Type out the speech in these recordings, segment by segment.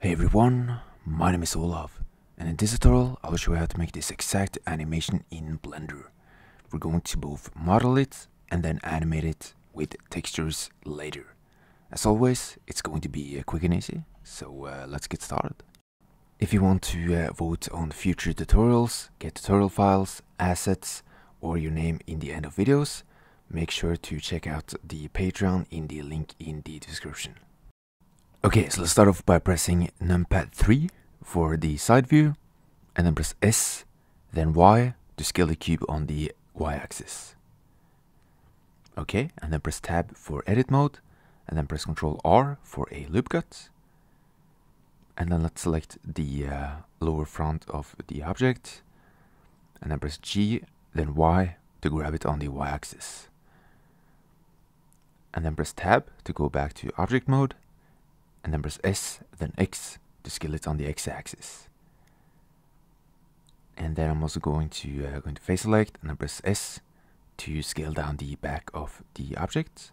Hey everyone, my name is Olaf, and in this tutorial I will show you how to make this exact animation in Blender. We're going to both model it and then animate it with textures later. As always, it's going to be quick and easy, so let's get started. If you want to vote on future tutorials, get tutorial files, assets, or your name in the end of videos, make sure to check out the Patreon in the link in the description. Okay, so let's start off by pressing numpad 3 for the side view, and then press S, then Y to scale the cube on the Y-axis. Okay, and then press tab for edit mode, and then press Ctrl R for a loop cut. And then let's select the lower front of the object, and then press G, then Y to grab it on the Y-axis. And then press tab to go back to object mode, and then press S, then X to scale it on the X-axis. And then I'm also going to face select, and then press S to scale down the back of the object.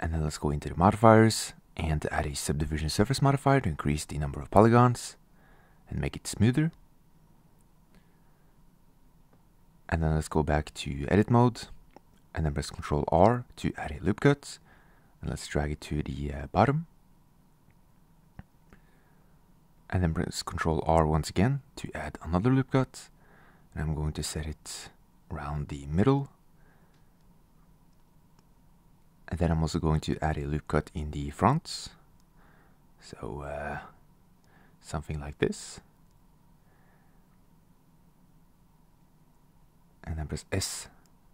And then let's go into the modifiers and add a subdivision surface modifier to increase the number of polygons and make it smoother. And then let's go back to edit mode, and then press Ctrl R to add a loop cut. And let's drag it to the bottom, and then press Ctrl R once again to add another loop cut, and I'm going to set it around the middle, and then I'm also going to add a loop cut in the front, so something like this, and then press S,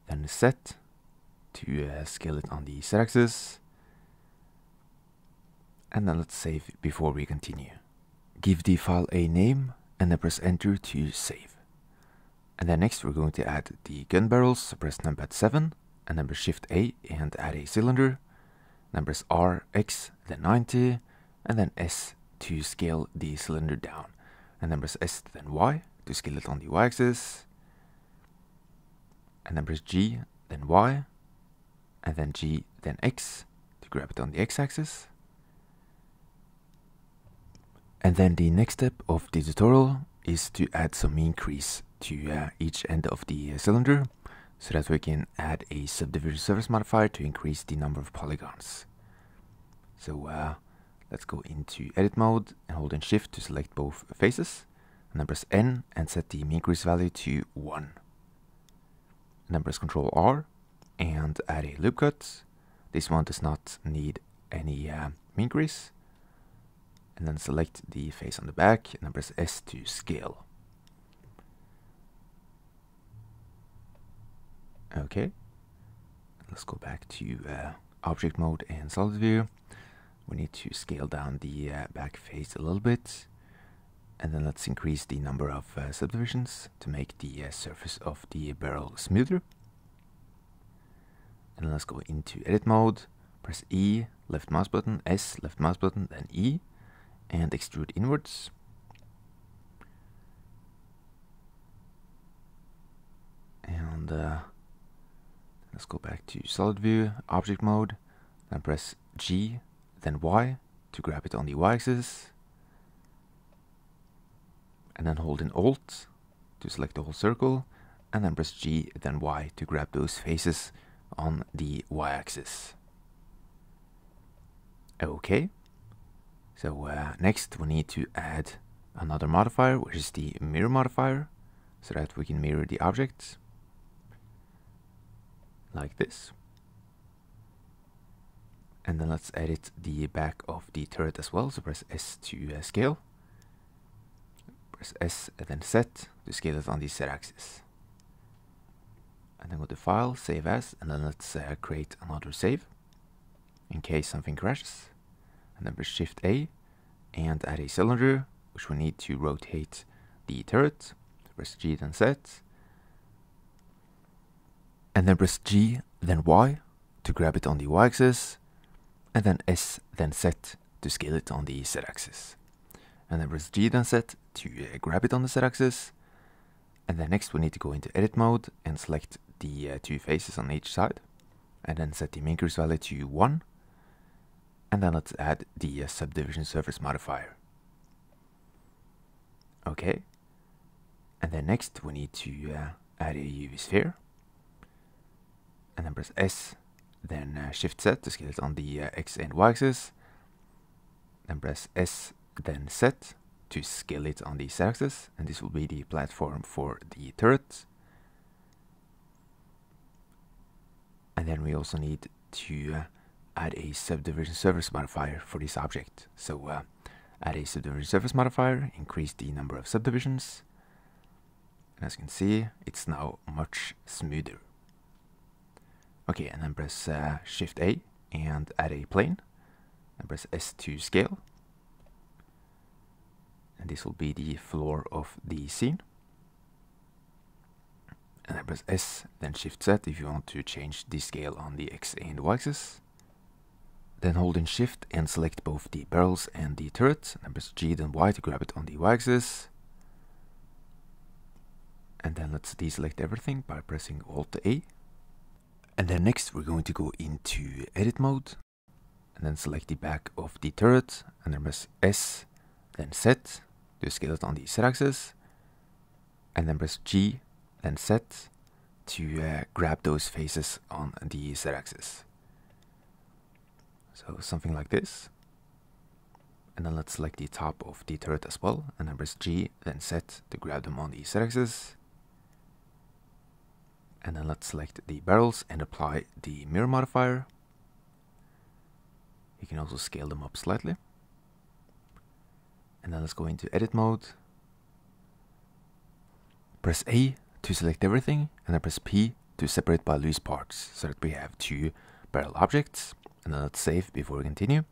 then set to scale it on the Z-axis. And then let's save before we continue. Give the file a name and then press enter to save. And then next we're going to add the gun barrels, so press numpad 7 and then press shift A and add a cylinder. Then press R, X, then 90 and then S to scale the cylinder down. And then press S then Y to scale it on the Y-axis. And then press G then Y and then G then X to grab it on the X-axis. And then the next step of the tutorial is to add some mean crease to each end of the cylinder, so that we can add a subdivision surface modifier to increase the number of polygons. So let's go into edit mode and hold in shift to select both faces, and then press N and set the mean crease value to 1. And then press Ctrl R and add a loop cut. This one does not need any mean crease. And then select the face on the back and then press S to scale. Okay, let's go back to object mode and solid view. We need to scale down the back face a little bit, and then let's increase the number of subdivisions to make the surface of the barrel smoother. And then let's go into edit mode, press E, left mouse button, S, left mouse button, then E, and extrude inwards. And let's go back to solid view, object mode, then press G, then Y to grab it on the Y-axis. And then hold in Alt to select the whole circle, and then press G, then Y to grab those faces on the Y-axis. Okay. So next we need to add another modifier, which is the mirror modifier, so that we can mirror the objects like this. And then let's edit the back of the turret as well, so press S to scale. Press S and then set to scale it on the Z-axis. And then go to file, save as, and then let's create another save in case something crashes. And then press shift A and add a cylinder, which we need to rotate the turret. Press G then set, and then press G then Y to grab it on the Y-axis, and then S then set to scale it on the Z-axis, and then press G then set to grab it on the Z-axis. And then next we need to go into edit mode and select the two faces on each side, and then set the mean crease value to 1. And then let's add the subdivision surface modifier. Okay. And then next we need to add a UV sphere. And then press S, then Shift Z to scale it on the X and Y axis. Then press S, then Z to scale it on the Z axis. And this will be the platform for the turret. And then we also need to add a subdivision surface modifier for this object. So add a subdivision surface modifier, increase the number of subdivisions. And as you can see, it's now much smoother. Okay, and then press Shift A and add a plane. And press S to scale. And this will be the floor of the scene. And then press S, then Shift Z if you want to change the scale on the X and Y axis. Then hold in Shift and select both the barrels and the turret. Then press G, then Y to grab it on the Y axis. And then let's deselect everything by pressing Alt A. And then next we're going to go into edit mode. And then select the back of the turret. And then press S, then Z to scale it on the Z axis. And then press G, then Z to grab those faces on the Z axis. So something like this. And then let's select the top of the turret as well. And then press G, then Z to grab them on the Z axis. And then let's select the barrels and apply the mirror modifier. You can also scale them up slightly. And then let's go into edit mode. Press A to select everything, and then press P to separate by loose parts so that we have two barrel objects. And then let's save before we continue.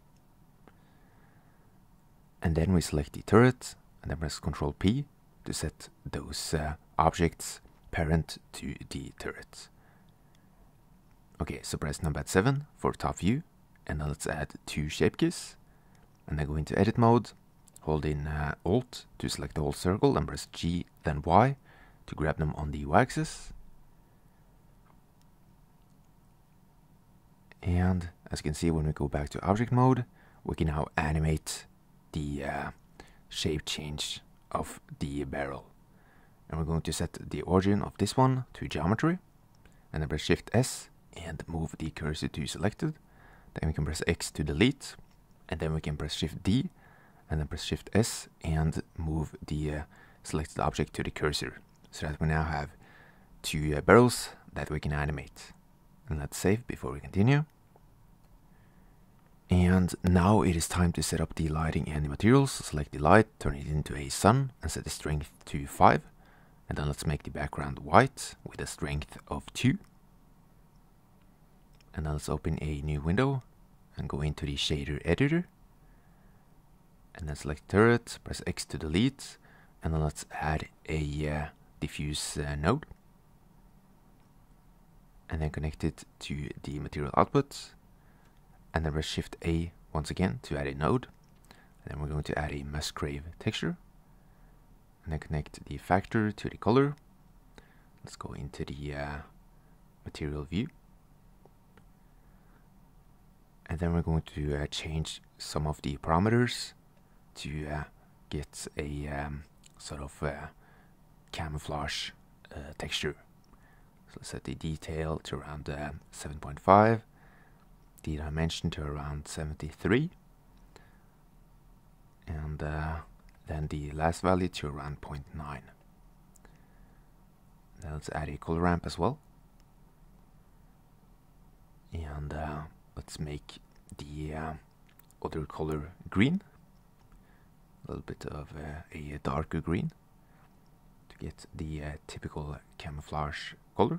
And then we select the turret, and then press Ctrl P to set those objects parent to the turret. Okay, so press numpad 7 for top view, and then let's add two shape keys. And then go into edit mode, hold in Alt to select the whole circle, and press G, then Y to grab them on the Y axis. And as you can see, when we go back to object mode, we can now animate the shape change of the barrel. And we're going to set the origin of this one to geometry. And then press Shift S and move the cursor to selected. Then we can press X to delete. And then we can press Shift D. And then press Shift S and move the selected object to the cursor. So that we now have two barrels that we can animate. And let's save before we continue. And now it is time to set up the lighting and the materials. Select the light, turn it into a sun, and set the strength to 5. And then let's make the background white with a strength of 2. And then let's open a new window and go into the shader editor. And then select turret, press X to delete. And then let's add a diffuse node. And then connect it to the material output. And then press Shift A once again to add a node. And then we're going to add a Musgrave texture. And then connect the factor to the color. Let's go into the material view. And then we're going to change some of the parameters to get a sort of camouflage texture. So let's set the detail to around 7.5, the dimension to around 73, and then the last value to around 0.9. Then let's add a color ramp as well. And let's make the other color green, a little bit of a darker green to get the typical camouflage color.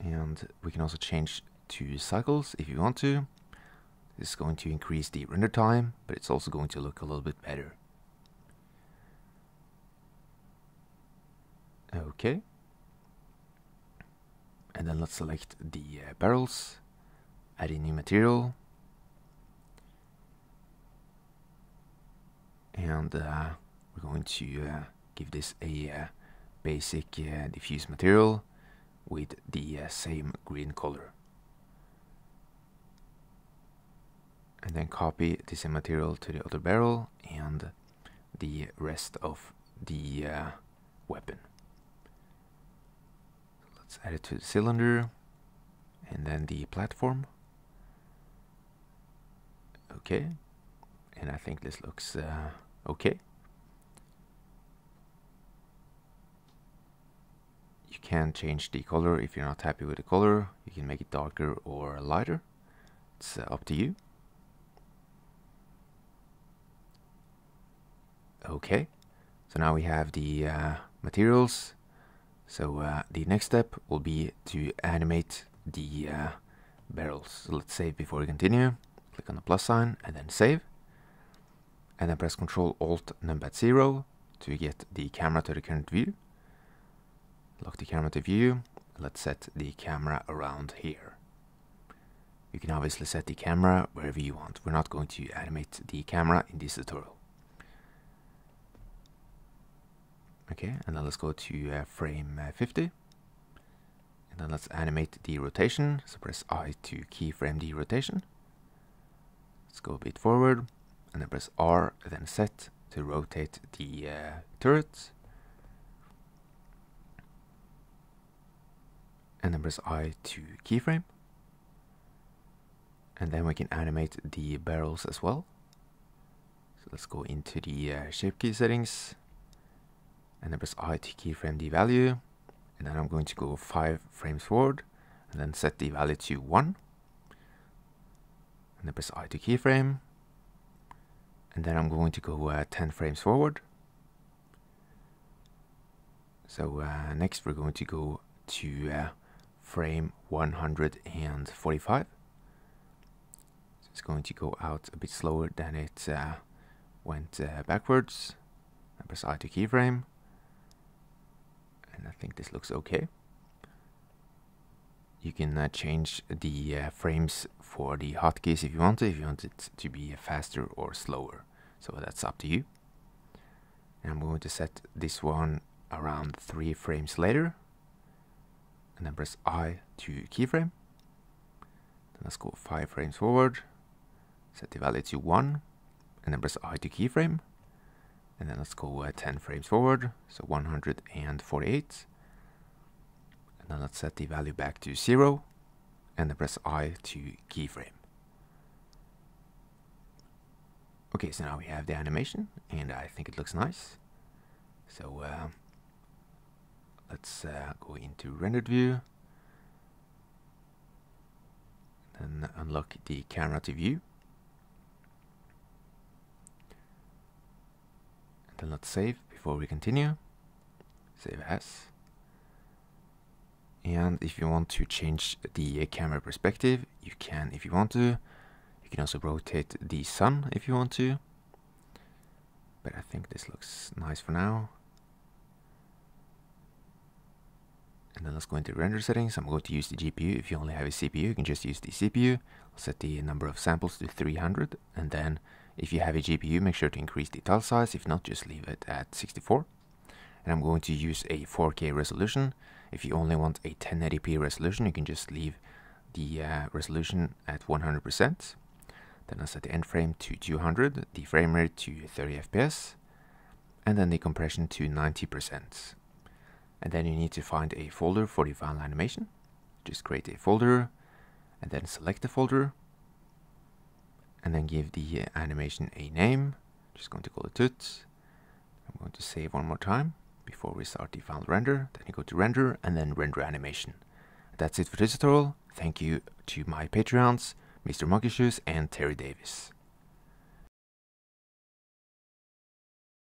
And we can also change to cycles if you want to. This is going to increase the render time, but it's also going to look a little bit better. Okay. And then let's select the barrels, add a new material. And we're going to give this a basic diffuse material with the same green color. and then copy the same material to the other barrel and the rest of the weapon. Let's add it to the cylinder and then the platform. Okay, and I think this looks okay. You can change the color if you're not happy with the color. You can make it darker or lighter. It's up to you. Okay, so now we have the materials. So the next step will be to animate the barrels. So let's save before we continue. Click on the plus sign and then save. And then press Ctrl Alt Numpad 0 to get the camera to the current view. Lock the camera to view. Let's set the camera around here. You can obviously set the camera wherever you want. We're not going to animate the camera in this tutorial. Okay, and then let's go to frame 50. And then let's animate the rotation. So press I to keyframe the rotation. Let's go a bit forward. And then press R, then set to rotate the turret. And then press I to keyframe. And then we can animate the barrels as well. So let's go into the shape key settings. And then press I to keyframe the value. And then I'm going to go 5 frames forward. And then set the value to 1. And then press I to keyframe. And then I'm going to go 10 frames forward. So next we're going to go to frame 145. So it's going to go out a bit slower than it went backwards. I press I to keyframe. And I think this looks okay. You can change the frames for the hotkeys if you want. If you want it to be faster or slower, so that's up to you. And I'm going to set this one around 3 frames later. And then press I to keyframe. Then let's go 5 frames forward. Set the value to 1. And then press I to keyframe. And then let's go 10 frames forward. So 148. And then let's set the value back to 0. And then press I to keyframe. Okay, so now we have the animation. And I think it looks nice. So let's go into rendered view. Then unlock the camera to view. And then let's save before we continue. Save as. And if you want to change the camera perspective, you can if you want to. You can also rotate the sun if you want to. But I think this looks nice for now. And then let's go into render settings. I'm going to use the GPU. If you only have a CPU, you can just use the CPU. I'll set the number of samples to 300. And then if you have a GPU, make sure to increase the tile size. If not, just leave it at 64. And I'm going to use a 4K resolution. If you only want a 1080p resolution, you can just leave the resolution at 100%. Then I'll set the end frame to 200, the frame rate to 30 FPS, and then the compression to 90%. And then you need to find a folder for the final animation. Just create a folder, and then select the folder, and then give the animation a name. Just going to call it Toots. I'm going to save one more time before we start the final render. Then you go to render, and then render animation. That's it for this tutorial. Thank you to my Patreons, Mr. Monkeyshoes and Terry Davis.